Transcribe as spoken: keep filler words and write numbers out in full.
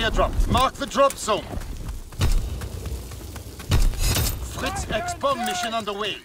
airdrop. Mark the drop zone. Fritz X-Bomb mission underway.